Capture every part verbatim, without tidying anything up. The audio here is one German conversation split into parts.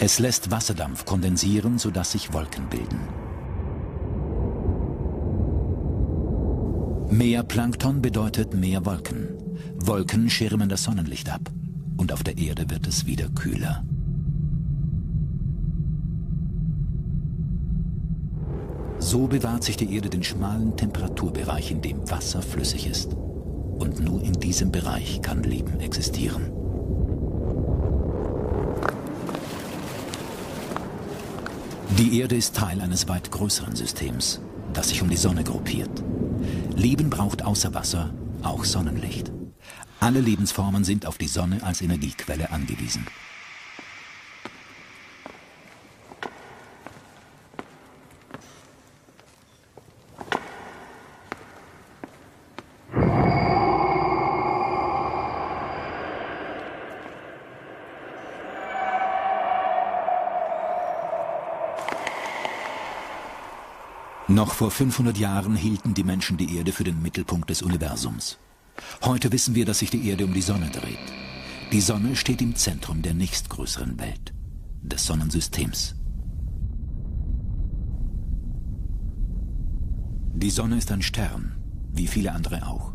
Es lässt Wasserdampf kondensieren, sodass sich Wolken bilden. Mehr Plankton bedeutet mehr Wolken. Wolken schirmen das Sonnenlicht ab und auf der Erde wird es wieder kühler. So bewahrt sich die Erde den schmalen Temperaturbereich, in dem Wasser flüssig ist. Und nur in diesem Bereich kann Leben existieren. Die Erde ist Teil eines weit größeren Systems, das sich um die Sonne gruppiert. Leben braucht außer Wasser auch Sonnenlicht. Alle Lebensformen sind auf die Sonne als Energiequelle angewiesen. Noch vor fünfhundert Jahren hielten die Menschen die Erde für den Mittelpunkt des Universums. Heute wissen wir, dass sich die Erde um die Sonne dreht. Die Sonne steht im Zentrum der nächstgrößeren Welt, des Sonnensystems. Die Sonne ist ein Stern, wie viele andere auch.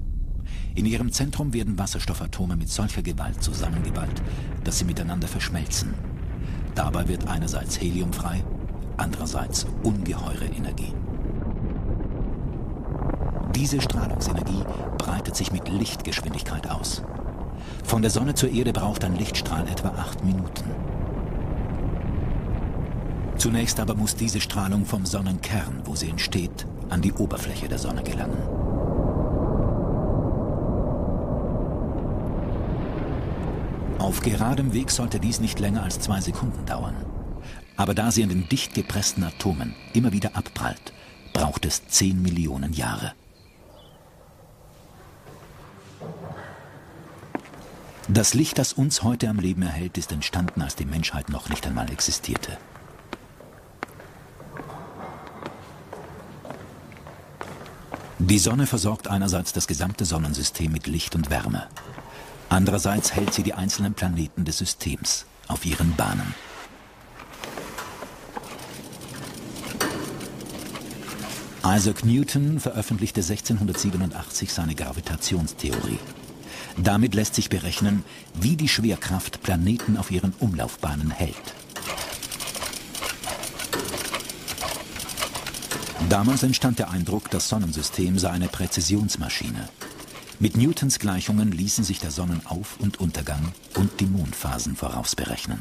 In ihrem Zentrum werden Wasserstoffatome mit solcher Gewalt zusammengeballt, dass sie miteinander verschmelzen. Dabei wird einerseits Helium frei, andererseits ungeheure Energie. Diese Strahlungsenergie breitet sich mit Lichtgeschwindigkeit aus. Von der Sonne zur Erde braucht ein Lichtstrahl etwa acht Minuten. Zunächst aber muss diese Strahlung vom Sonnenkern, wo sie entsteht, an die Oberfläche der Sonne gelangen. Auf geradem Weg sollte dies nicht länger als zwei Sekunden dauern. Aber da sie an den dicht gepressten Atomen immer wieder abprallt, braucht es zehn Millionen Jahre. Das Licht, das uns heute am Leben erhält, ist entstanden, als die Menschheit noch nicht einmal existierte. Die Sonne versorgt einerseits das gesamte Sonnensystem mit Licht und Wärme. Andererseits hält sie die einzelnen Planeten des Systems auf ihren Bahnen. Isaac Newton veröffentlichte sechzehnhundertsiebenundachtzig seine Gravitationstheorie. Damit lässt sich berechnen, wie die Schwerkraft Planeten auf ihren Umlaufbahnen hält. Damals entstand der Eindruck, das Sonnensystem sei eine Präzisionsmaschine. Mit Newtons Gleichungen ließen sich der Sonnenauf- und Untergang und die Mondphasen vorausberechnen.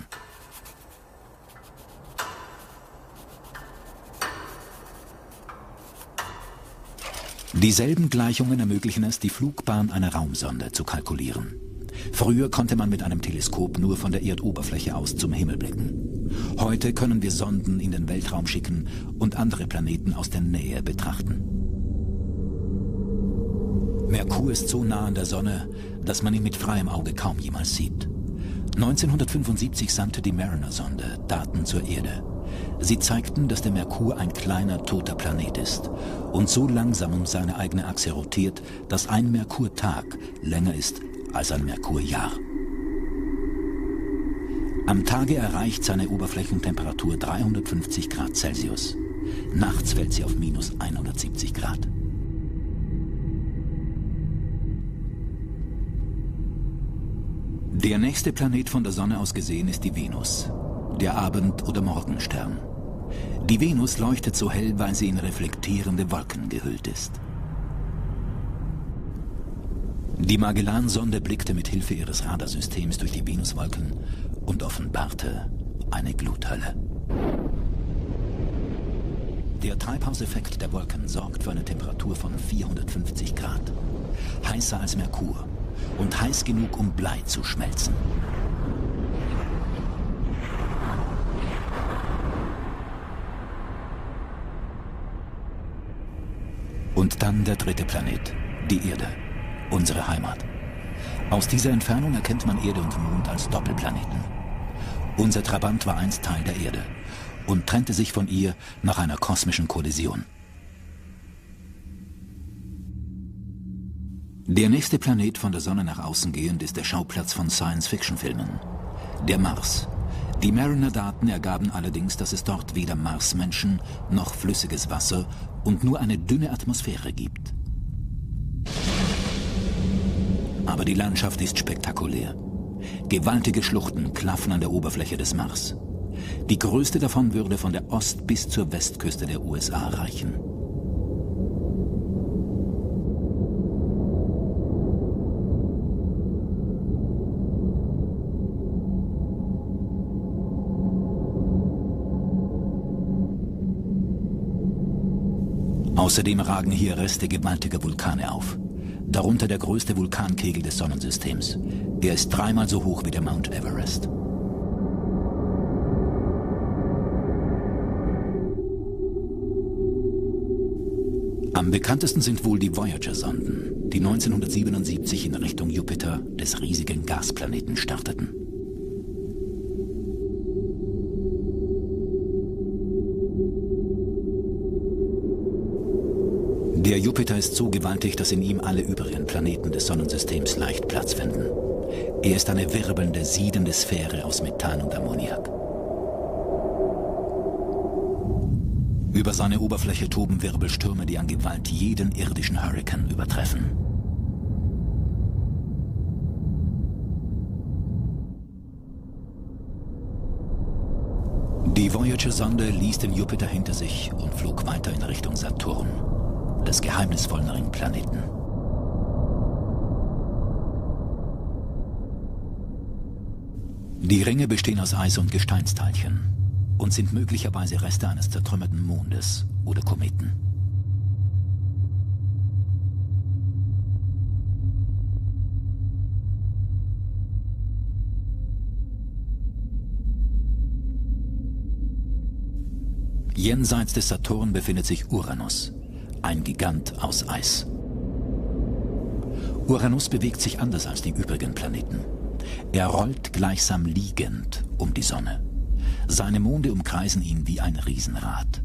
Dieselben Gleichungen ermöglichen es, die Flugbahn einer Raumsonde zu kalkulieren. Früher konnte man mit einem Teleskop nur von der Erdoberfläche aus zum Himmel blicken. Heute können wir Sonden in den Weltraum schicken und andere Planeten aus der Nähe betrachten. Merkur ist so nah an der Sonne, dass man ihn mit freiem Auge kaum jemals sieht. neunzehnhundertfünfundsiebzig sandte die Mariner-Sonde Daten zur Erde. Sie zeigten, dass der Merkur ein kleiner, toter Planet ist und so langsam um seine eigene Achse rotiert, dass ein Merkurtag länger ist als ein Merkurjahr. Am Tage erreicht seine Oberflächentemperatur dreihundertfünfzig Grad Celsius. Nachts fällt sie auf minus hundertsiebzig Grad. Der nächste Planet von der Sonne aus gesehen ist die Venus, der Abend- oder Morgenstern. Die Venus leuchtet so hell, weil sie in reflektierende Wolken gehüllt ist. Die Magellan-Sonde blickte mit Hilfe ihres Radarsystems durch die Venuswolken und offenbarte eine Gluthölle. Der Treibhauseffekt der Wolken sorgt für eine Temperatur von vierhundertfünfzig Grad, heißer als Merkur und heiß genug, um Blei zu schmelzen. Und dann der dritte Planet, die Erde, unsere Heimat. Aus dieser Entfernung erkennt man Erde und Mond als Doppelplaneten. Unser Trabant war einst Teil der Erde und trennte sich von ihr nach einer kosmischen Kollision. Der nächste Planet von der Sonne nach außen gehend ist der Schauplatz von Science-Fiction-Filmen. Der Mars. Die Mariner-Daten ergaben allerdings, dass es dort weder Marsmenschen noch flüssiges Wasser und nur eine dünne Atmosphäre gibt. Aber die Landschaft ist spektakulär. Gewaltige Schluchten klaffen an der Oberfläche des Mars. Die größte davon würde von der Ost- bis zur Westküste der U S A reichen. Außerdem ragen hier Reste gewaltiger Vulkane auf. Darunter der größte Vulkankegel des Sonnensystems. Er ist dreimal so hoch wie der Mount Everest. Am bekanntesten sind wohl die Voyager-Sonden, die neunzehnhundertsiebenundsiebzig in Richtung Jupiter, des riesigen Gasplaneten, starteten. Der Jupiter ist so gewaltig, dass in ihm alle übrigen Planeten des Sonnensystems leicht Platz finden. Er ist eine wirbelnde, siedende Sphäre aus Methan und Ammoniak. Über seine Oberfläche toben Wirbelstürme, die an Gewalt jeden irdischen Hurrikan übertreffen. Die Voyager-Sonde ließ den Jupiter hinter sich und flog weiter in Richtung Saturn, des geheimnisvollen Ringplaneten. Die Ringe bestehen aus Eis- und Gesteinsteilchen und sind möglicherweise Reste eines zertrümmerten Mondes oder Kometen. Jenseits des Saturn befindet sich Uranus, ein Gigant aus Eis. Uranus bewegt sich anders als die übrigen Planeten. Er rollt gleichsam liegend um die Sonne. Seine Monde umkreisen ihn wie ein Riesenrad.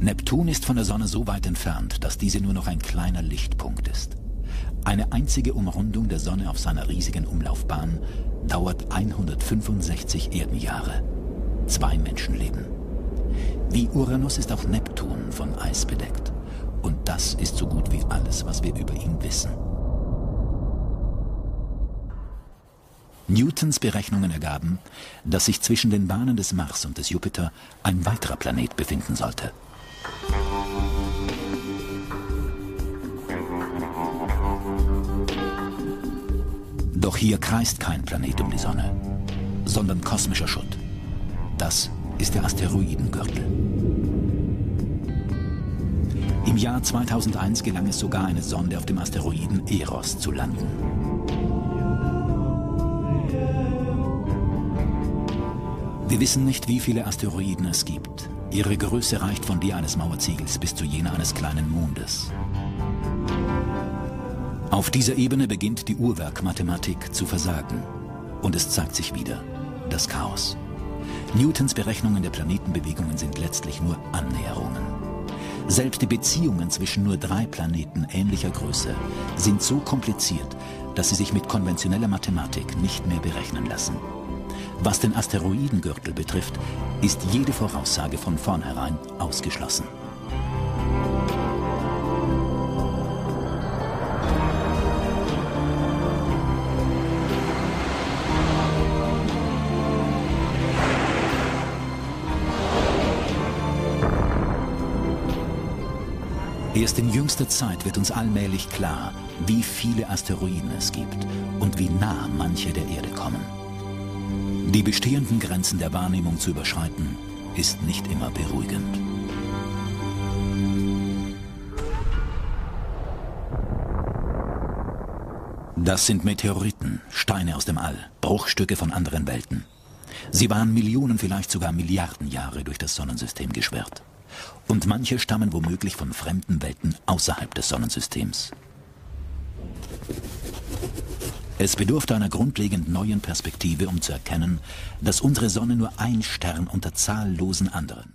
Neptun ist von der Sonne so weit entfernt, dass diese nur noch ein kleiner Lichtpunkt ist. Eine einzige Umrundung der Sonne auf seiner riesigen Umlaufbahn dauert hundertfünfundsechzig Erdenjahre, zwei Menschenleben. Wie Uranus ist auch Neptun von Eis bedeckt. Und das ist so gut wie alles, was wir über ihn wissen. Newtons Berechnungen ergaben, dass sich zwischen den Bahnen des Mars und des Jupiter ein weiterer Planet befinden sollte. Doch hier kreist kein Planet um die Sonne, sondern kosmischer Schutt. Das ist der Asteroidengürtel. Im Jahr zweitausendeins gelang es sogar, eine Sonde auf dem Asteroiden Eros zu landen. Wir wissen nicht, wie viele Asteroiden es gibt. Ihre Größe reicht von der eines Mauerziegels bis zu jener eines kleinen Mondes. Auf dieser Ebene beginnt die Uhrwerkmathematik zu versagen. Und es zeigt sich wieder, das Chaos. Newtons Berechnungen der Planetenbewegungen sind letztlich nur Annäherungen. Selbst die Beziehungen zwischen nur drei Planeten ähnlicher Größe sind so kompliziert, dass sie sich mit konventioneller Mathematik nicht mehr berechnen lassen. Was den Asteroidengürtel betrifft, ist jede Voraussage von vornherein ausgeschlossen. Erst in jüngster Zeit wird uns allmählich klar, wie viele Asteroiden es gibt und wie nah manche der Erde kommen. Die bestehenden Grenzen der Wahrnehmung zu überschreiten, ist nicht immer beruhigend. Das sind Meteoriten, Steine aus dem All, Bruchstücke von anderen Welten. Sie waren Millionen, vielleicht sogar Milliarden Jahre durch das Sonnensystem geschwirrt. Und manche stammen womöglich von fremden Welten außerhalb des Sonnensystems. Es bedurfte einer grundlegend neuen Perspektive, um zu erkennen, dass unsere Sonne nur ein Stern unter zahllosen anderen